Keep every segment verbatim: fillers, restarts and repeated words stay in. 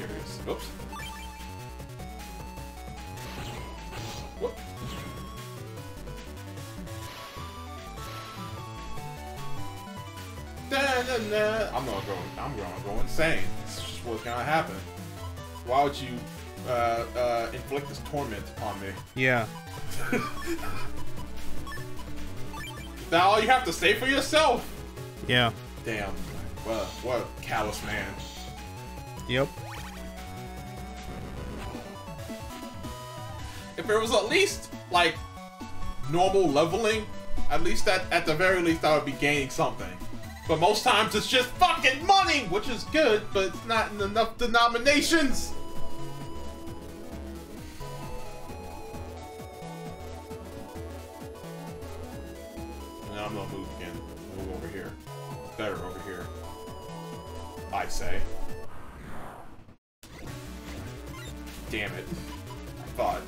curious. Whoops. Whoop. Da, da, da. I'm not going. I'm going to go insane. It's just what's gonna happen. Why would you uh, uh, inflict this torment upon me? Yeah. Is that all you have to say for yourself? Yeah. Damn. What a, what a callous man. Yep. If it was at least, like, normal leveling, at least at, at the very least I would be gaining something. But most times it's just fucking money, which is good, but it's not in enough denominations. No, I'm gonna move again. Move over here. It's better over here, I say. Damn it. I thought.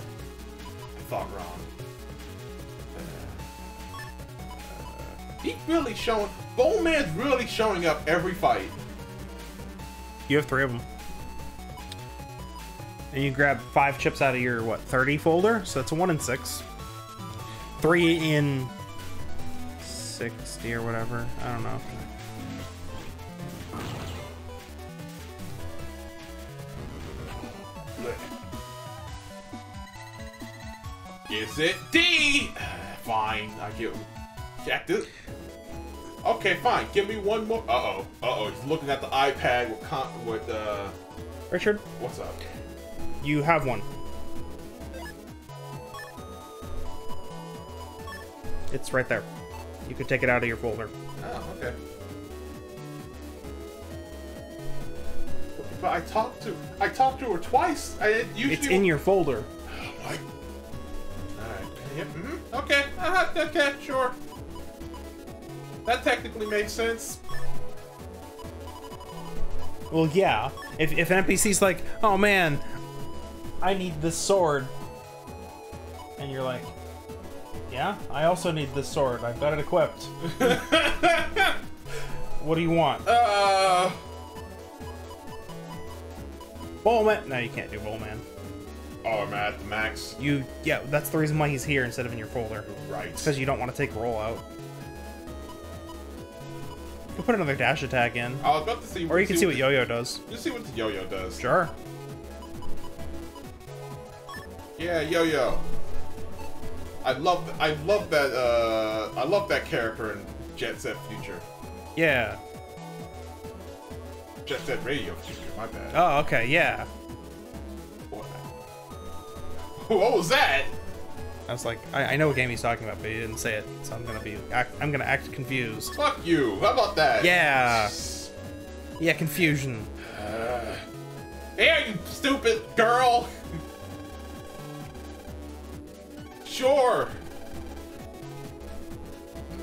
I thought wrong. He really showing. Bone Man's really showing up every fight. You have three of them. And you grab five chips out of your, what, thirty folder? So that's a one in six. Three in sixty or whatever. I don't know. Is it D? Fine, I get checked it. Okay, fine. Give me one more. Uh oh. Uh oh. He's looking at the iPad with con with uh. Richard. What's up? You have one. It's right there. You can take it out of your folder. Oh, okay. But I talked to I talked to her twice. I usually. It's in your folder. Oh my. All right. Yep. Mm-hmm. Okay. Uh-huh. Okay. Sure. That technically makes sense. Well, yeah. If, if an N P C's like, oh man, I need this sword. And you're like, yeah, I also need this sword. I've got it equipped. What do you want? Uh... Bowman. No, you can't do Bowman. Oh, am I at the max? You, yeah, that's the reason why he's here instead of in your folder. Right. Because you don't want to take roll out. You can put another dash attack in. I was about to see. Or you can see, see what Yo-Yo does. You see what the Yo-Yo does. Sure. Yeah, Yo-Yo. I love, I love that. Uh, I love that character in Jet Set Future. Yeah. Jet Set Radio Future. My bad. Oh, okay. Yeah. What, what was that? I was like, I, I know what game he's talking about, but he didn't say it, so I'm gonna be, act, I'm gonna act confused. Fuck you! How about that? Yeah. Yeah, confusion. Uh, yeah, you stupid girl. Sure.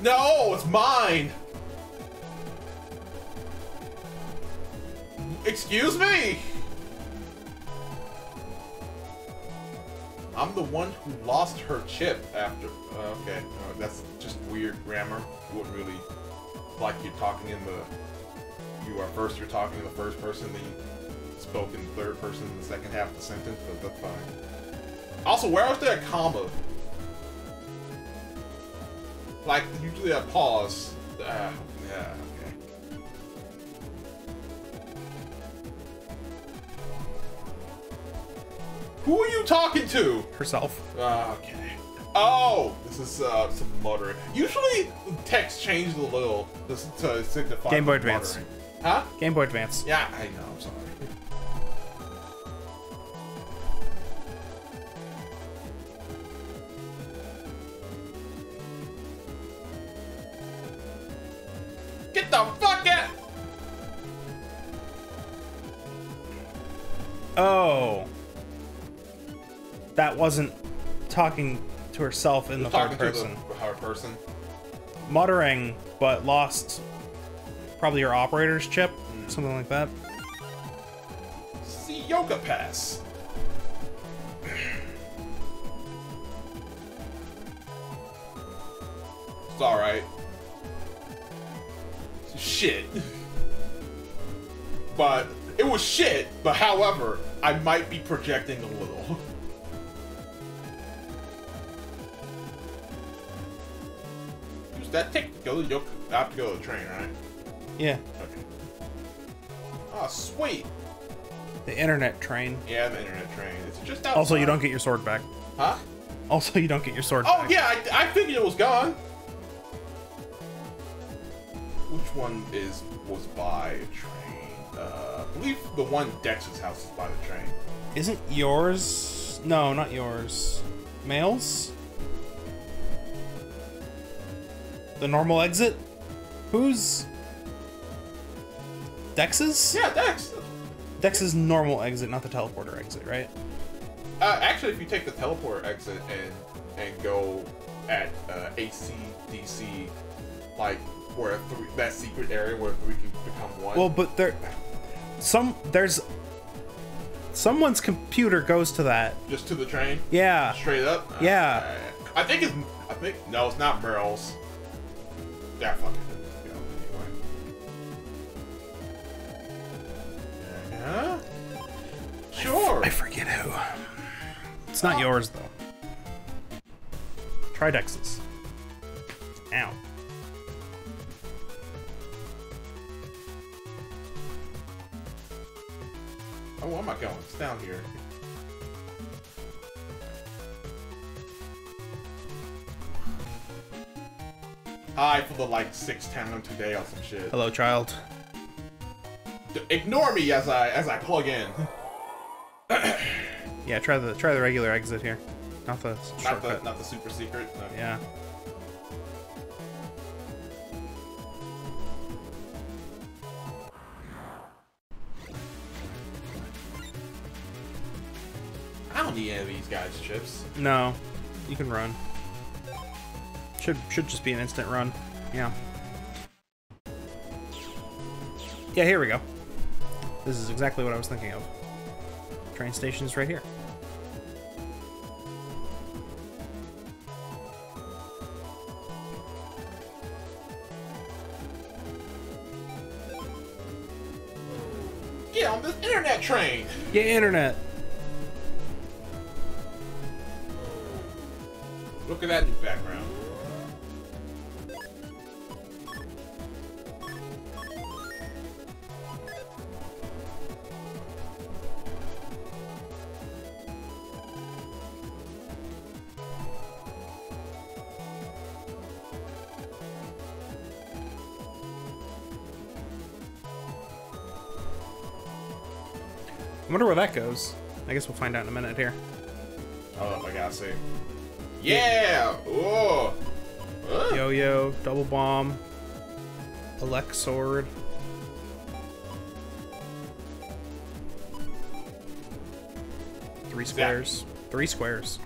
No, it's mine. Excuse me. I'm the one who lost her chip after. Uh, okay, no, that's just weird grammar. You wouldn't really like you're talking in the. You are first. You're talking in the first person. Then you spoke in the third person in the second half of the sentence. But that's fine. Also, where was there a comma? Like usually a pause. Ah, yeah. Who are you talking to? Herself. Uh, okay. Oh, this is uh, some muttering. Usually, text changed a little to signify Game Boy Advance. Muttering. Huh? Game Boy Advance. Yeah, I know. I'm sorry. Get the fuck out! Oh. That wasn't talking to herself in the third person. To the hard person. Muttering, but lost probably her operator's chip, mm. Something like that. See Yoka pass. It's all right. Shit. But It was shit, but however, I might be projecting a little. Use that ticket to go to Yoka. I have to go to the train, right? Yeah. Okay. Oh, sweet. The internet train. Yeah, the internet train. It's just outside. Also, you don't get your sword back. Huh? Also, you don't get your sword oh, back. Oh, yeah, I, I figured it was gone. Which one is was by a train? Uh, I believe the one Dex's house is by the train. Isn't yours? No, not yours. Male's? The normal exit? Who's? Dex's? Yeah, Dex. Dex's normal exit, not the teleporter exit, right? Uh, actually, if you take the teleporter exit and and go at uh, A C D C, like where three, that secret area where three can become one. Well, but there, some there's someone's computer goes to that. Just to the train. Yeah. Straight up. Yeah. Uh, I think it's. I think no, it's not Meryl's. Yeah, fuck it. Huh? Sure. I, I forget who. It's not oh. yours though. Try Dex's. Ow. Oh, where am I going? It's down here. Hi for the like sixth time today or some shit. Hello, child. Ignore me as I as I plug in. Yeah, try the try the regular exit here, not the not shortcut. the not the super secret. No. Yeah. I don't need any of these guys' chips. No, you can run. Should should just be an instant run. Yeah. Yeah, here we go. This is exactly what I was thinking of. Train station is right here. Get on this internet train! Yeah, internet! Look at that in the background. I wonder where that goes. I guess we'll find out in a minute here. Oh, I gotta see. Yeah! Oh! Uh. Yo-yo, double bomb, elect sword. Three squares. That... Three squares.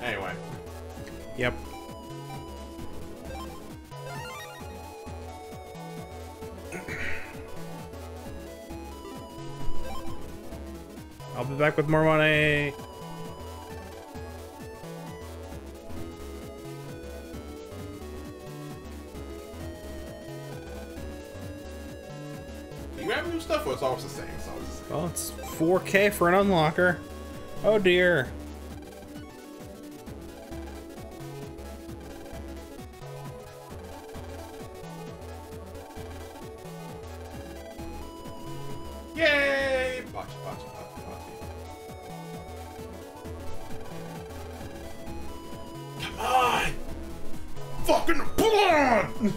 Anyway. Yep. I'll be back with more money. Do you have new stuff or it's always the same? It's always the same. Well, it's four K for an unlocker. Oh dear. Yay! Box, box, box. Fucking pull on!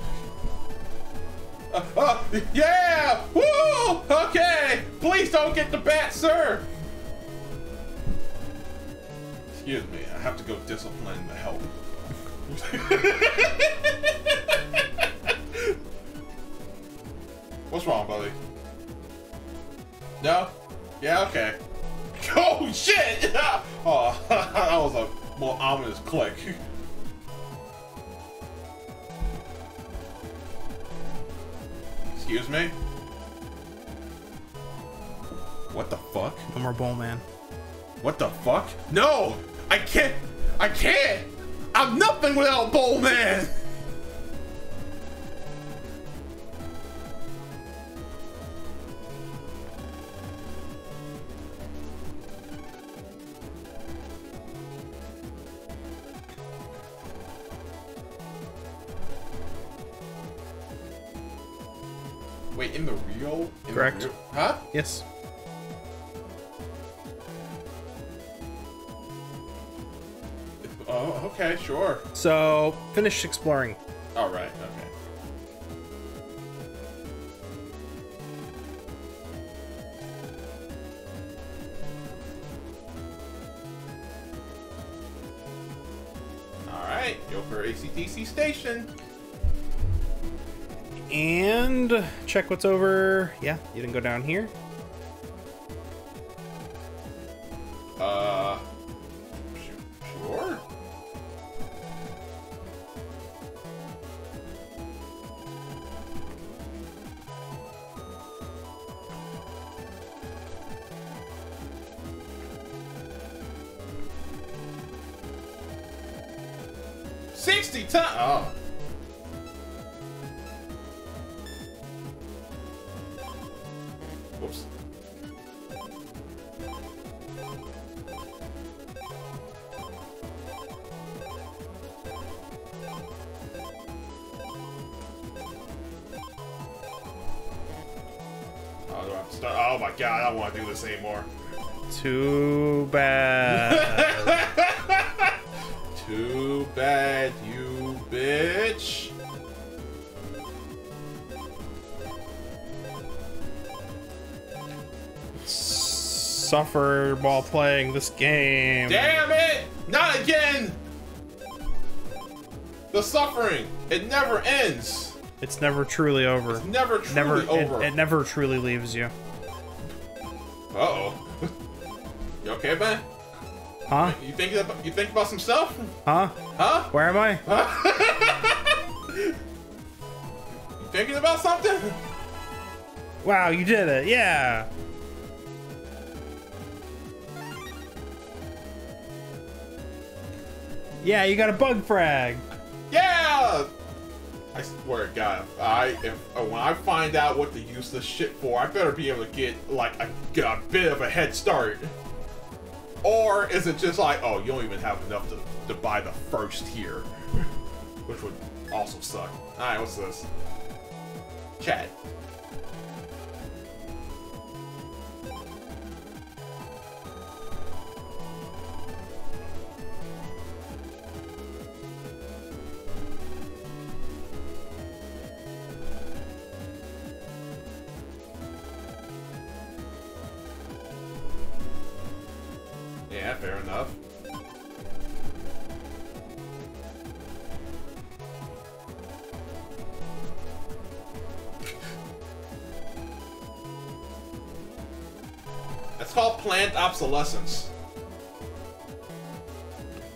Uh, uh, yeah! Woo! Okay! Please don't get the bat, sir! Excuse me, I have to go discipline the help. What's wrong, buddy? No? Yeah, okay. Oh, shit! Oh, that was a more ominous click. Excuse me? What the fuck? No more ball, man. What the fuck? No! I can't! I can't! I'm nothing without Bowl Man! Wait, in the real? In Correct. The real, huh? Yes. Oh, okay, sure. So, finish exploring. All right, okay. All right, go for A C D C station. And check what's over. Yeah, you didn't go down here. Uh, sure. Sixty times. Oh. Oops. Oh, do I have to start? Oh my god, I don't want to do this anymore. Too bad. Too bad, you bitch. Suffer while playing this game. Damn it! Not again! The suffering, it never ends. It's never truly over. It's never truly never, over. It, it never truly leaves you. Uh-oh. You okay, man? Huh? You think, about, you think about some stuff? Huh? Huh? Where am I? Huh? You thinking about something? Wow, you did it, yeah. Yeah, you got a bug frag. Yeah! I swear to God, I if, when I find out what to use this shit for, I better be able to get like a, a bit of a head start. Or is it just like, oh, you don't even have enough to, to buy the first here, which would also suck. All right, what's this? Chat. Yeah, fair enough. That's called planned obsolescence.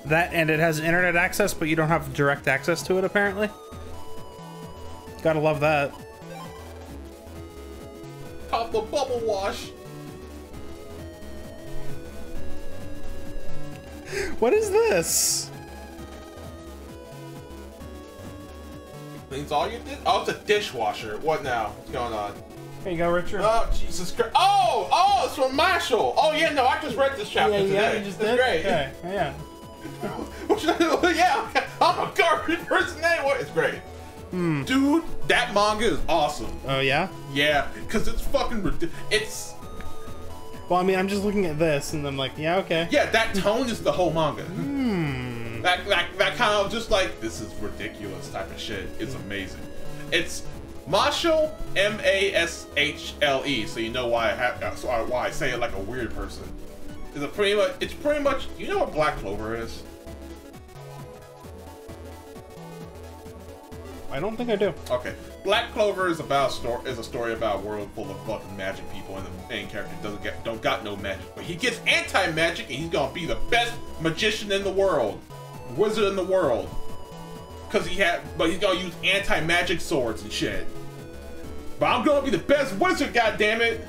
That, and it has internet access, but you don't have direct access to it, apparently. Gotta love that. Pop the bubble wash. What is this? Cleans all your dish. Oh, it's a dishwasher. What now? What's going on? There you go, Richard. Oh, Jesus Christ. Oh, oh, it's from Mashle. Oh, yeah, no, I just read this chapter yeah, today. Yeah, you just did? Great. Okay. Yeah. Yeah, okay. I'm a garbage person anyway. It's great. Hmm. Dude, that manga is awesome. Oh, yeah? Yeah, because it's fucking ridiculous. It's... Well, I mean, I'm just looking at this, and I'm like, yeah, okay. Yeah, that tone is the whole manga. Mm. That, that, that kind of just like, this is ridiculous type of shit. It's amazing. It's Mashle, M A S H L E, so you know why I have, so why I say it like a weird person. It's a pretty much, it's pretty much, you know what Black Clover is? I don't think I do. Okay. Black Clover is about story is a story about a world full of fucking magic people, and the main character doesn't get don't got no magic, but he gets anti-magic, and he's gonna be the best magician in the world, wizard in the world, cause he had but he's gonna use anti-magic swords and shit. But I'm gonna be the best wizard, goddammit!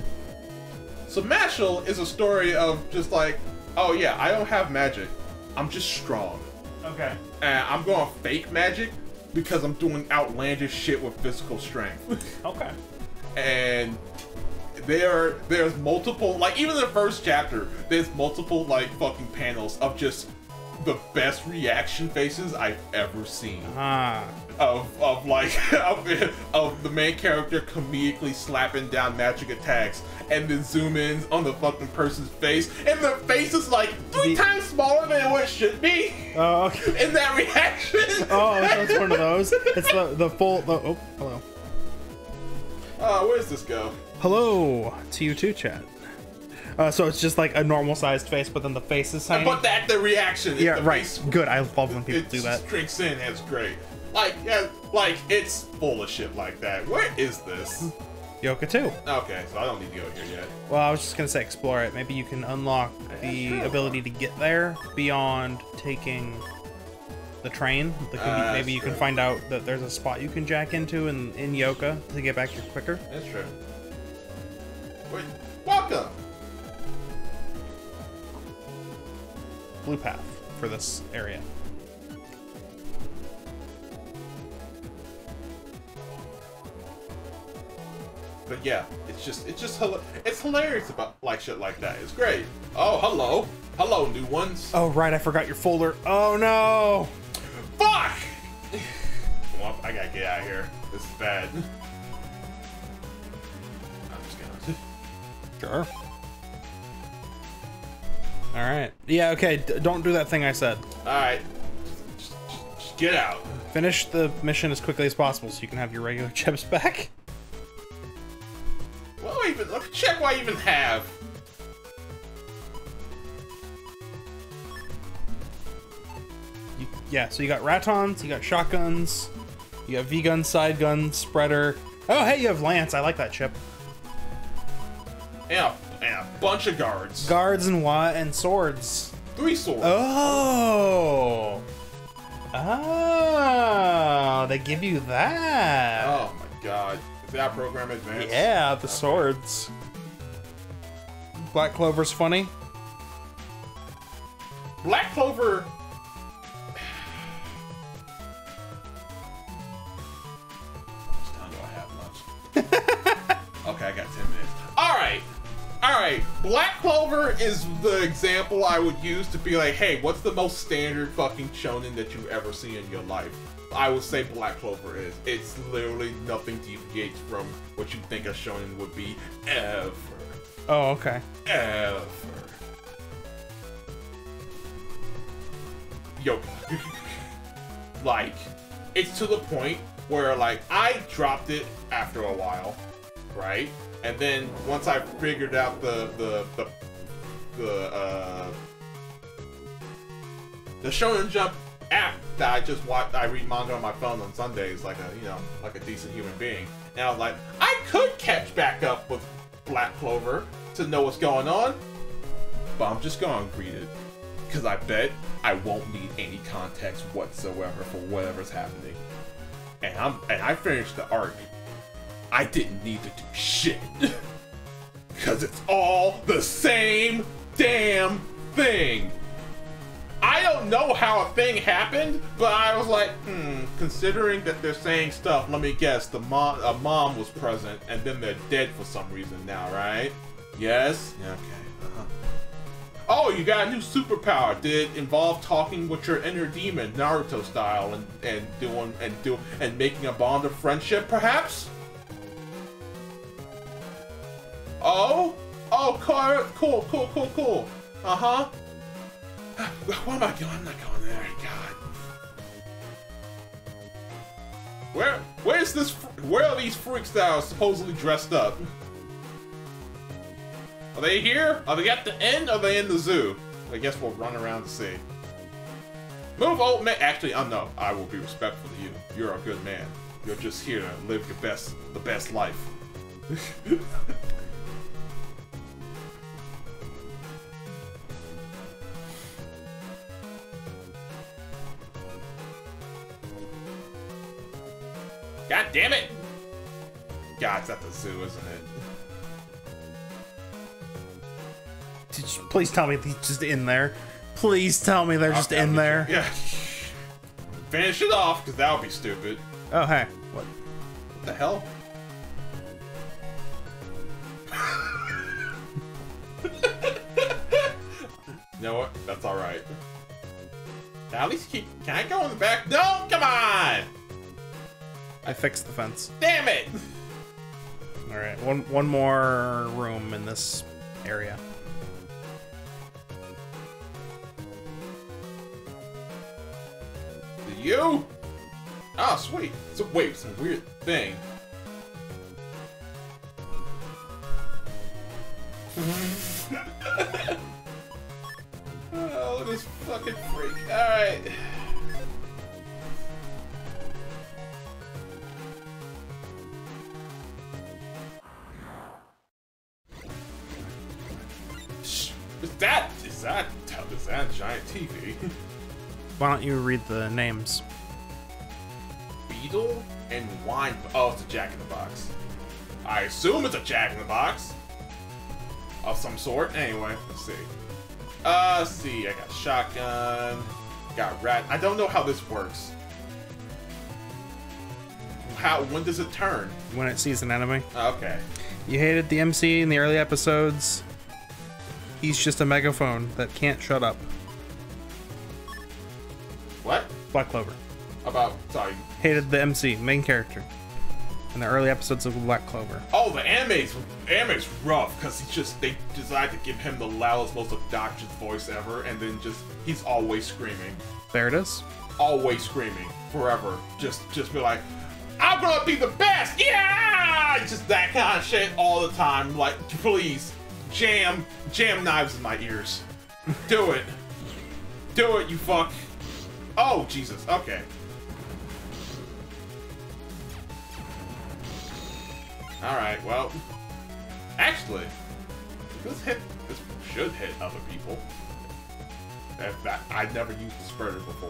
So Mashle is a story of just like, oh yeah, I don't have magic, I'm just strong. Okay. And I'm gonna fake magic, because I'm doing outlandish shit with physical strength. Okay. And there, there's multiple, like even in the first chapter, there's multiple like fucking panels of just the best reaction faces I've ever seen. Uh-huh. of of like of, of the main character comedically slapping down magic attacks, and then zoom in on the fucking person's face, and the face is like three the... times smaller than what it should be. Oh, okay. In that reaction. Oh, that's one of those. It's the the full. The, oh, hello. Uh, where's this go? Hello to you too, chat. Uh, so it's just like a normal sized face, but then the face is tiny. But that the reaction. Yeah, the right. Face, good. I love when people it do that. It streaks in. It's great. Like, yeah, like it's full of shit like that. Where is this? Yoka two. Okay, so I don't need to go here yet. Well, I was just gonna say explore it. Maybe you can unlock the sure. ability to get there beyond taking the train. The uh, maybe you true. can find out that there's a spot you can jack into in in Yoka to get back here quicker. That's true. Wait, welcome. Blue path for this area. But yeah, it's just it's just it's hilarious about like shit like that. It's great. Oh, hello, hello, new ones. Oh right, I forgot your folder. Oh no, fuck! Well, I gotta get out of here. This is bad. I'm just gonna. Sure. All right. Yeah. Okay. D don't do that thing I said. All right. Just, just, just get out. Finish the mission as quickly as possible so you can have your regular chips back. Well, even let me check what I even have. You, yeah, so you got ratons, you got shotguns, you got V-gun, side gun, spreader. Oh, hey, you have Lance. I like that chip. Yeah, and a bunch of guards. Guards and what? And swords. Three swords. Oh. Oh, they give you that. Oh, my God. That program advanced. Yeah, the okay. swords. Black Clover's funny. Black Clover. How much time do I have left? Okay, I got ten minutes. All right, all right. Black Clover is the example I would use to be like, hey, what's the most standard fucking shonen that you've ever seen in your life? I would say Black Clover is. It's literally nothing deviates from what you think a shonen would be ever. Oh, okay. Ever. Yo. Like, it's to the point where, like, I dropped it after a while, right? And then once I figured out the, the, the, the, uh, the Shonen Jump app that I just watch, I read manga on my phone on Sundays, like a, you know, like a decent human being. And I was like, I could catch back up with Black Clover to know what's going on, but I'm just gonna read it, because I bet I won't need any context whatsoever for whatever's happening. And I'm, and I finished the arc. I didn't need to do shit, because it's all the same damn thing. I don't know how a thing happened, but I was like, hmm, considering that they're saying stuff, let me guess, the mom, a mom was present, and then they're dead for some reason now, right? Yes? Okay. Uh-huh. Oh, you got a new superpower. Did it involve talking with your inner demon, Naruto style, and, and doing, and do, and making a bond of friendship, perhaps? Oh? Oh, cool, cool, cool, cool. Uh-huh. Where am I going? I'm not going there. God. Where? Where's this? Where are these freaks that are supposedly dressed up? Are they here? Are they at the end? Are they in the zoo? I guess we'll run around to see. Move, old man. Actually, I know. I will be respectful to you. You're a good man. You're just here to live your best, the best life. God damn it! God, it's at the zoo, isn't it? Did you, please tell me they're just in there. Please tell me they're I'll just in there. You. Yeah. Finish it off, because that would be stupid. Oh, hey. What? What the hell? You know what? That's alright. Now at least keep... Can I go in the back? No! Come on! I fixed the fence. Damn it! All right, one one more room in this area. You? Oh, sweet. So wait, some weird thing. Oh, this fucking freak. Alright. Is that, is that, is that a giant T V? Why don't you read the names? Beetle and wine. Oh, it's a Jack in the Box. I assume it's a Jack in the Box. Of some sort. Anyway, let's see. Uh, let's see. I got shotgun. Got rat. I don't know how this works. How? When does it turn? When it sees an enemy. Okay. You hated the M C in the early episodes. He's just a megaphone that can't shut up. What? Black Clover. About, sorry. Hated the M C, main character. In the early episodes of Black Clover. Oh, the anime's, anime's rough, because he just, they decided to give him the loudest, most obnoxious voice ever, and then just, he's always screaming. There it is. Always screaming. Forever. Just, just be like, I'm gonna be the best! Yeah! Just that kind of shit all the time. Like, please, jam, jam knives in my ears. Do it. Do it, you fuck. Oh, Jesus. Okay. Alright, well, actually, this hit, this should hit other people. In fact, I've never used this spreader before.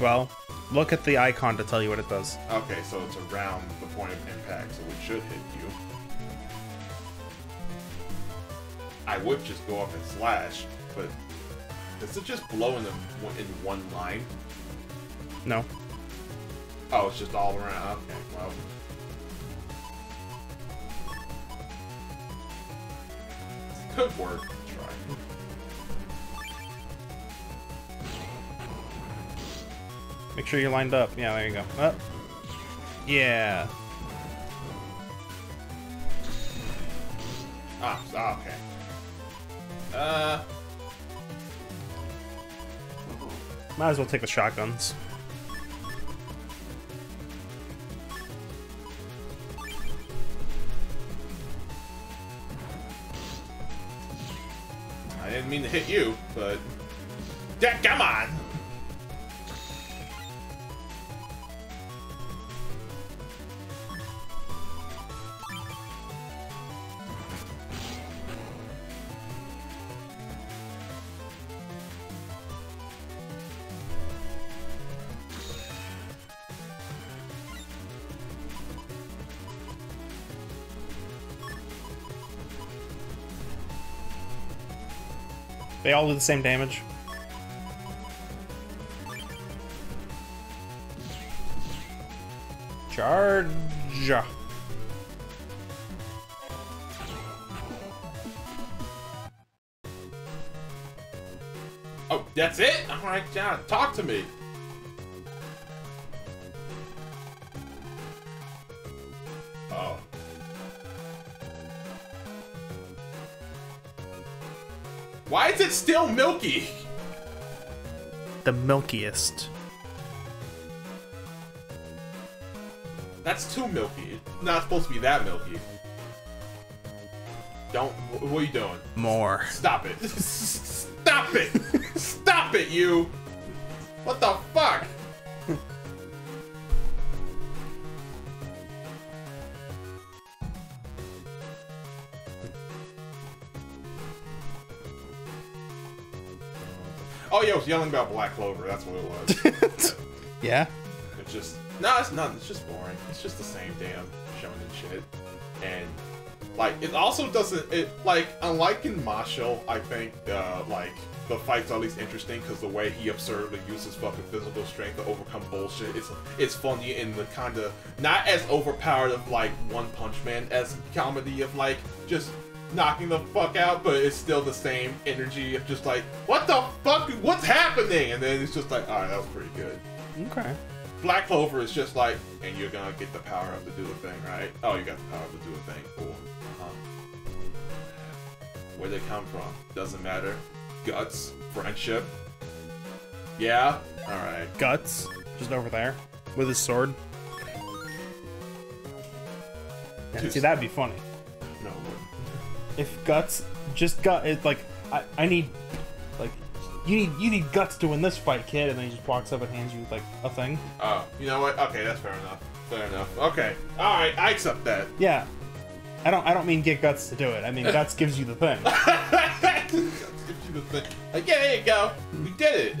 Well, look at the icon to tell you what it does. Okay, so it's around the point of impact, so it should hit you. I would just go up and slash, but does it just blow in, the, in one line? No. Oh, it's just all around. Okay, well. Could work. Try. Make sure you're lined up. Yeah, there you go. Up. Yeah. Ah, oh, okay. Uh. Might as well take the shotguns. I didn't mean to hit you, but yeah, come on! They all do the same damage. Charge! Oh, that's it? Alright, John, talk to me! Oh. Why is it still milky? The milkiest. That's too milky. It's not supposed to be that milky. Don't. What are you doing? More. Stop it. Stop it. Stop it, you. What the fuck? Oh, yeah, I was yelling about Black Clover. That's what it was. Yeah. It's just no, it's nothing. It's just boring. It's just the same damn shonen shit. And like, it also doesn't. It like, unlike in Mashle, I think uh, like the fights are at least interesting because the way he absurdly uses fucking physical strength to overcome bullshit. It's it's funny in the kind of not as overpowered of like One Punch Man as comedy of like just. Knocking the fuck out, but it's still the same energy of just like, what the fuck, what's happening? And then it's just like, alright, that was pretty good. Okay. Black Clover is just like, and you're gonna get the power up to do a thing, right? Oh, you got the power up to do a thing. Cool. Uh-huh. Where'd they come from? Doesn't matter. Guts. Friendship. Yeah? Alright. Guts. Just over there. With his sword. Yeah, just, see, that'd be funny. No, it wouldn't. If Guts just got it, like, I, I need, like, you need you need guts to win this fight, kid, and then he just walks up and hands you like a thing. Oh, you know what? Okay, that's fair enough. Fair enough. Okay, all right, I accept that. Yeah, I don't I don't mean get Guts to do it. I mean Guts gives you the thing. Guts gives you the thing. Like, yeah, there you go. We did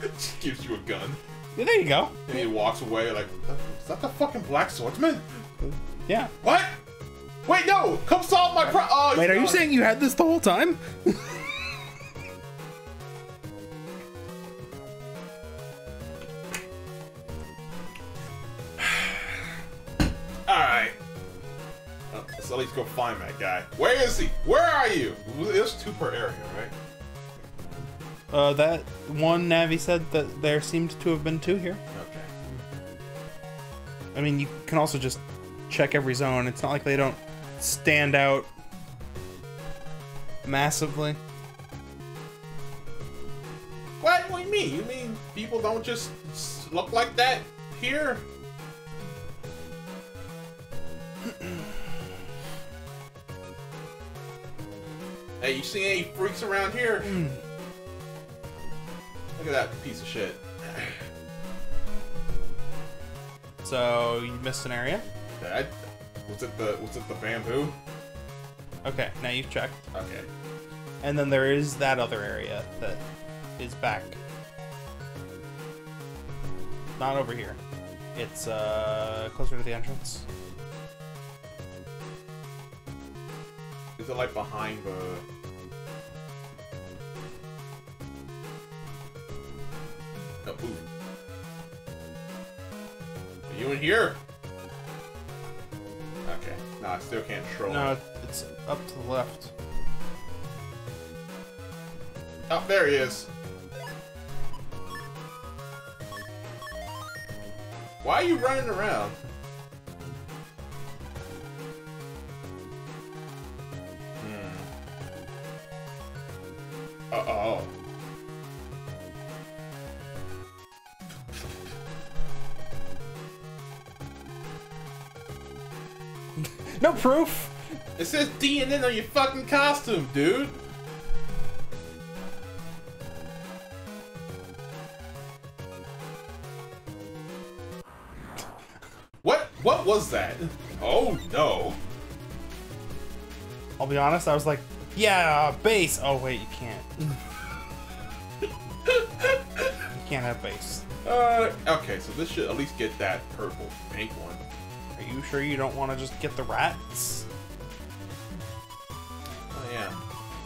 it. Just gives you a gun. Yeah, there you go. And he walks away like, is that the fucking Black Swordsman? Yeah. What? Wait, no! Come solve my pro- oh, Wait, are you saying you had this the whole time? Alright. Uh, let's at least go find that guy. Where is he? Where are you? There's two per area, right? Uh, that one Navi said that there seemed to have been two here. Okay. I mean, you can also just check every zone. It's not like they don't stand out massively. What? What do you mean? You mean people don't just look like that here? Hey, you see any freaks around here? Mm. Look at that piece of shit. So you missed an area? I, was it the was it the bamboo? Okay, now you've checked. Okay. And then there is that other area that is back. Not over here. It's uh closer to the entrance. Is it like behind the? No, ooh. Are you in here? Okay. No, I still can't troll. No, it's up to the left. Oh, there he is. Why are you running around? Hmm. Uh-oh. No proof! It says D N N on your fucking costume, dude! What? What was that? Oh no! I'll be honest, I was like, yeah, bass! Oh wait, you can't. You can't have bass. Uh, okay, so this should at least get that purple, pink one. Are you sure you don't want to just get the rats? Oh yeah.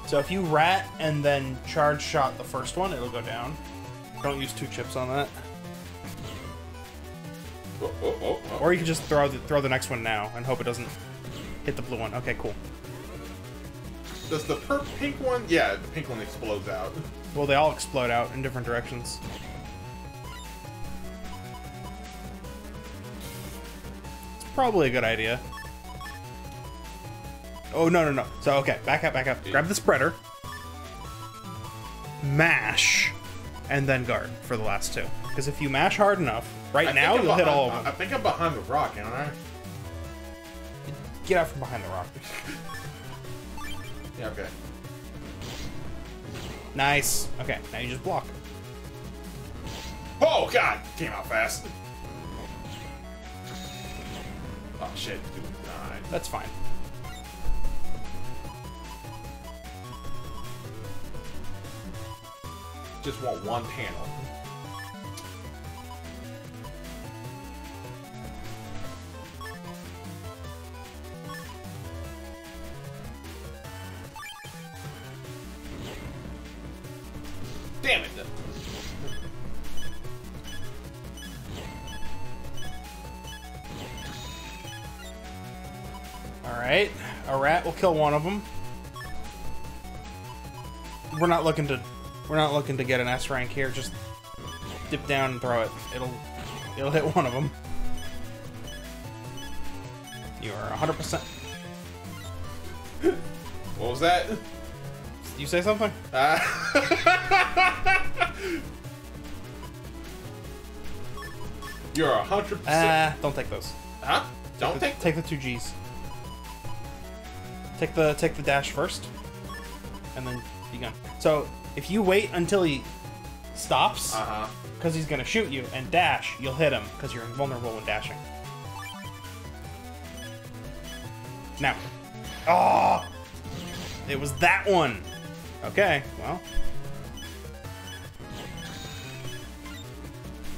So if you rat and then charge shot the first one, it'll go down. Don't use two chips on that. Oh, oh, oh, oh. Or you can just throw the, throw the next one now and hope it doesn't hit the blue one. Okay, cool. Does the per pink one? Yeah, the pink one explodes out. Well, they all explode out in different directions. Probably a good idea. Oh, no, no, no. So, okay, back up, back up. Grab the spreader. Mash. And then guard for the last two. Because if you mash hard enough, right now, you'll hit all of them. I think I'm behind the rock, aren't I? Get out from behind the rock. Yeah, okay. Nice. Okay, now you just block. Oh, God! Came out fast. Oh shit, dude, nine. That's fine. Just want one panel. Damn it! Alright, a rat will kill one of them. We're not looking to, we're not looking to get an S rank here. Just dip down and throw it. It'll it'll hit one of them. You are one hundred percent. What was that? Did you say something? Uh. You're one hundred percent. Ah, uh, don't take those. Huh? Don't take the, take the two G's. Take the take the dash first, and then be gone. So if you wait until he stops, because uh -huh. he's gonna shoot you, and dash, you'll hit him because you're invulnerable when dashing. Now, oh, it was that one. Okay, well,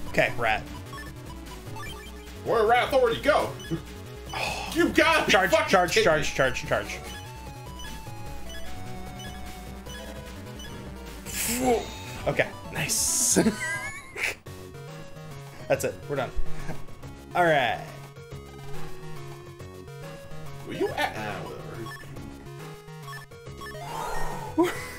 okay, rat. Where rat authority go? Oh, you got charge, charge, charge, charge, charge, charge. Okay, nice. That's it. We're done. All right. Were you at? Ah, whatever.